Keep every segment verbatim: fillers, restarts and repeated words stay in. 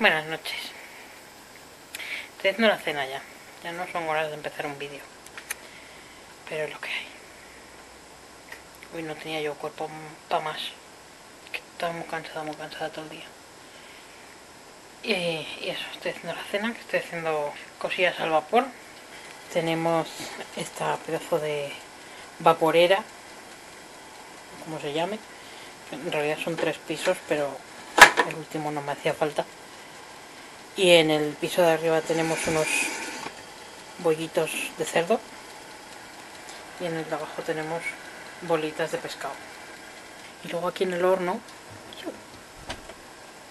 Buenas noches. Estoy haciendo la cena ya. Ya no son horas de empezar un vídeo, pero es lo que hay. Hoy no tenía yo cuerpo para más. Estaba muy cansada, muy cansada todo el día. Y, y eso, estoy haciendo la cena, que estoy haciendo cosillas al vapor. Tenemos esta pedazo de vaporera, como se llame. En realidad son tres pisos, pero el último no me hacía falta. Y en el piso de arriba tenemos unos bollitos de cerdo. Y en el de abajo tenemos bolitas de pescado. Y luego aquí en el horno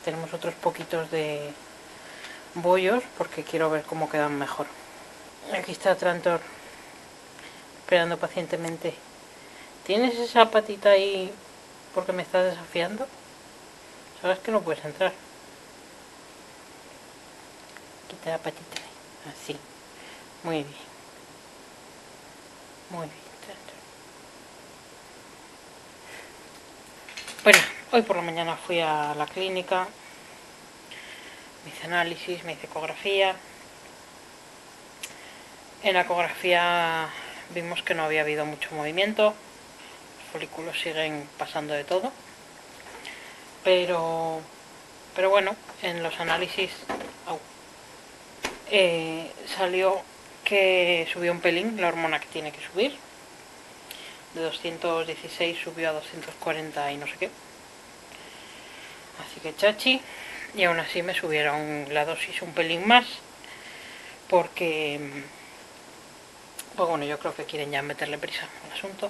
tenemos otros poquitos de bollos, porque quiero ver cómo quedan mejor. Aquí está Trantor esperando pacientemente. ¿Tienes esa patita ahí porque me estás desafiando? Sabes que no puedes entrar. Quita la patita ahí. Así. Muy bien. Muy bien. Bueno, hoy por la mañana fui a la clínica, me hice análisis, me hice ecografía. En la ecografía vimos que no había habido mucho movimiento, los folículos siguen pasando de todo, pero, pero bueno, en los análisis au, eh, salió que subió un pelín la hormona que tiene que subir. De doscientos dieciséis subió a doscientos cuarenta y no sé qué. Así que chachi. Y aún así me subieron la dosis un pelín más. Porque... pues bueno, yo creo que quieren ya meterle prisa al asunto.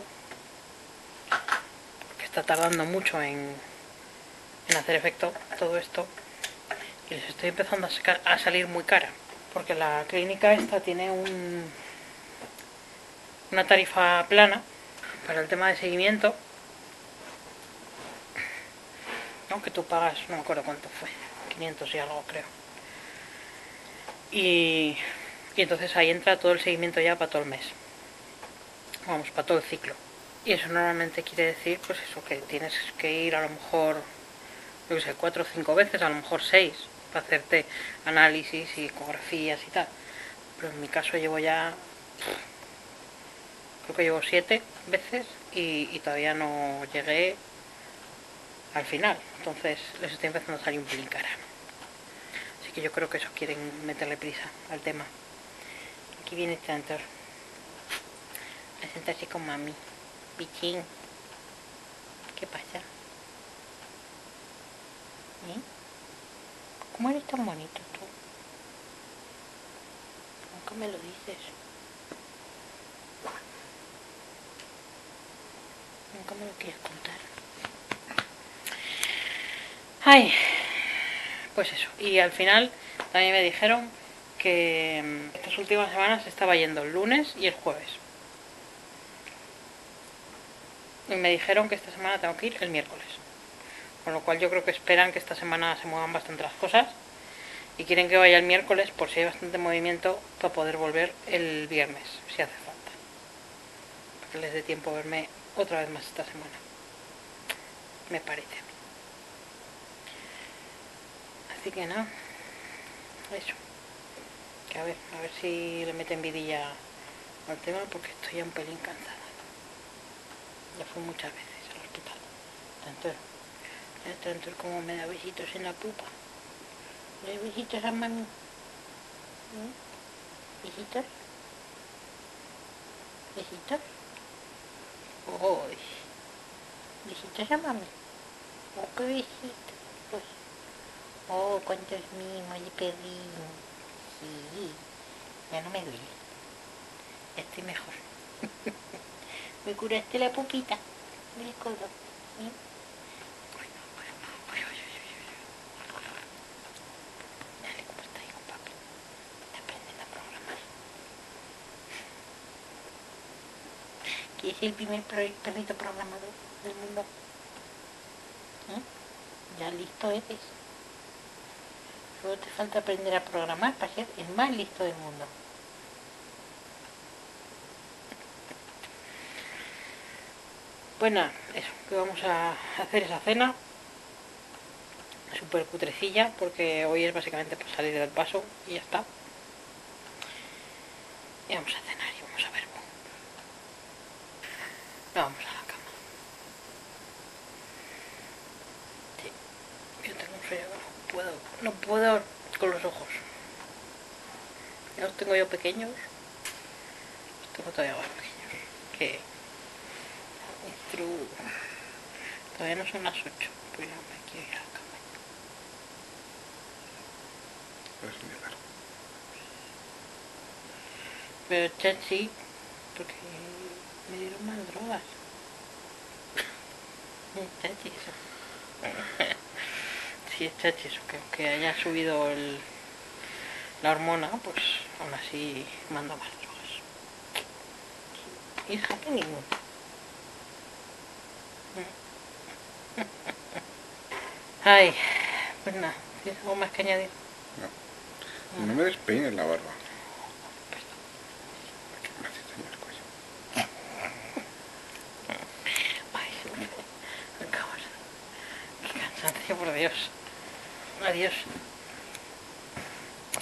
Porque está tardando mucho en, en hacer efecto todo esto. Y les estoy empezando a, sacar, a salir muy cara. Porque la clínica esta tiene un, una tarifa plana para el tema de seguimiento, ¿no? Que tú pagas, no me acuerdo cuánto fue, quinientos y algo creo, y, y entonces ahí entra todo el seguimiento ya para todo el mes, vamos, para todo el ciclo, y eso normalmente quiere decir pues eso, que tienes que ir a lo mejor, yo qué sé, cuatro o cinco veces, a lo mejor seis, para hacerte análisis y ecografías y tal, pero en mi caso llevo ya... creo que llevo siete veces y, y todavía no llegué al final. Entonces les estoy empezando a salir un pelín cara. Así que yo creo que eso quieren meterle prisa al tema. Aquí viene Trantor a sentarse con mami. Pichín. ¿Qué pasa? ¿Eh? ¿Cómo eres tan bonito tú? Nunca me lo dices. Nunca me lo quieres contar. Ay, pues eso. Y al final también me dijeron que estas últimas semanas estaba yendo el lunes y el jueves. Y me dijeron que esta semana tengo que ir el miércoles. Con lo cual yo creo que esperan que esta semana se muevan bastantes cosas. Y quieren que vaya el miércoles por si hay bastante movimiento para poder volver el viernes, si hace falta. Para que les dé tiempo a verme otra vez más esta semana, me parece a mí. Así que nada, no, eso, que a ver, a ver si le meten vidilla al tema, porque estoy ya un pelín cansada, ya fui muchas veces al hospital. Tanto, tanto como me da besitos en la pupa, le doy besitos a mami, besitos, besitos. Uy, besitos a mami. Oh, qué besitos. Oh, cuántos mimos de perrín. Sí, ya no me duele. Ya estoy mejor. Me curaste la pupita. Me codo. ¿Eh? Es el primer perrito programador del mundo. ¿Eh? Ya listo eres. Solo te falta aprender a programar para ser el más listo del mundo. Bueno, eso, que vamos a hacer esa cena. súper cutrecilla, porque hoy es básicamente para salir del paso y ya está. Y vamos a cenar y vamos a ver. Vamos a la cama. Sí, yo tengo un sueño que no puedo, no puedo con los ojos. Ya los tengo yo pequeños. Los tengo todavía más pequeños. Que un truco. Todavía no son las ocho, pues ya me quiero ir a la cama. Pero es muy largo. Pero chan sí, porque me dieron más drogas. Es chachi eso. Sí, es chachi eso, que aunque haya subido el, la hormona, pues aún así manda más drogas. Hija, que ninguno. Ay, pues nada, ¿tienes algo más que añadir? No. No me despeines la barba. Por Dios. Adiós.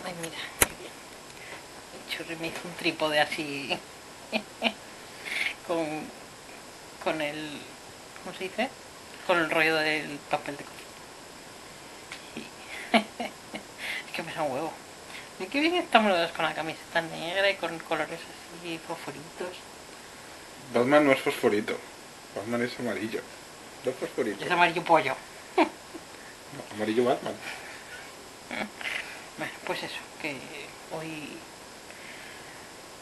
Ay, mira, qué bien. El churri me hizo un trípode así. con. Con el. ¿Cómo se dice? Con el rollo del papel de cocina. Es que me da un huevo. Mira qué bien estamos los dos con la camiseta negra y con colores así fosforitos. Batman no es fosforito. Batman es amarillo. No es fosforito. Es amarillo pollo. Amarillo Batman. Bueno, pues eso, que hoy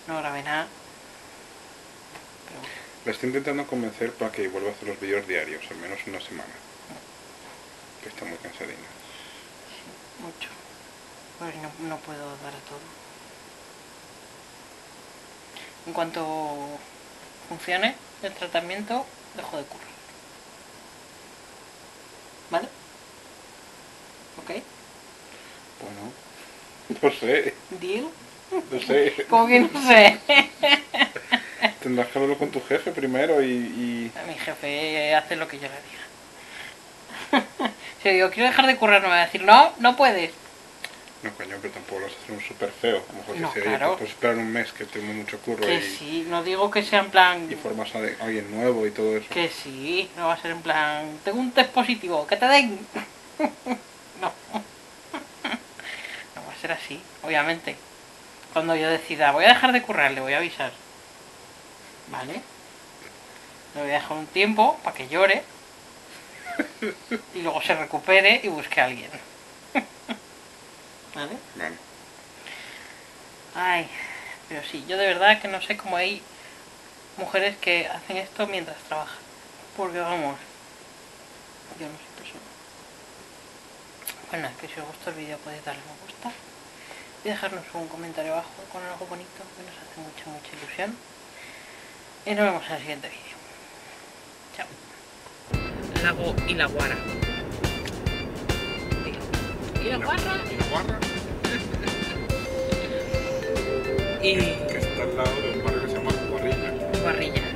no grabé nada. Pero bueno. La estoy intentando convencer para que vuelva a hacer los vídeos diarios, al menos una semana. Que está muy cansadina. Sí, mucho. Pues no, no puedo dar a todo. En cuanto funcione el tratamiento, dejo de currar. ¿Vale? ¿Ok? Bueno, no sé. ¿Deal? No sé. ¿Cómo que no sé? Tendrás que hablarlo con tu jefe primero y... y... Mi jefe hace lo que yo le diga. Si yo digo, quiero dejar de currar, no me va a decir, no, no puedes. No, coño, pero tampoco lo vas a hacer un súper feo. A lo mejor no, si se claro. Pues esperar un mes que tengo mucho curro que y... sí, no digo que sea en plan... Y formas a alguien nuevo y todo eso. Que sí, no va a ser en plan... Tengo un test positivo, que te den... así, obviamente. Cuando yo decida, voy a dejar de currar, le voy a avisar. ¿Vale? Le voy a dejar un tiempo para que llore. Y luego se recupere y busque a alguien. ¿Vale? Bien. Ay, pero sí, yo de verdad que no sé cómo hay mujeres que hacen esto mientras trabajan. Porque vamos, yo no soy persona. Bueno, que si os gustó el vídeo podéis darle me gusta. Y dejarnos un comentario abajo con algo bonito que nos hace mucha, mucha ilusión. Y nos vemos en el siguiente vídeo. Chao. Lago y la guara. Y la guarra. Y la guarra. Y... que está al lado de un barrio que se llama Guarrilla. Guarrilla.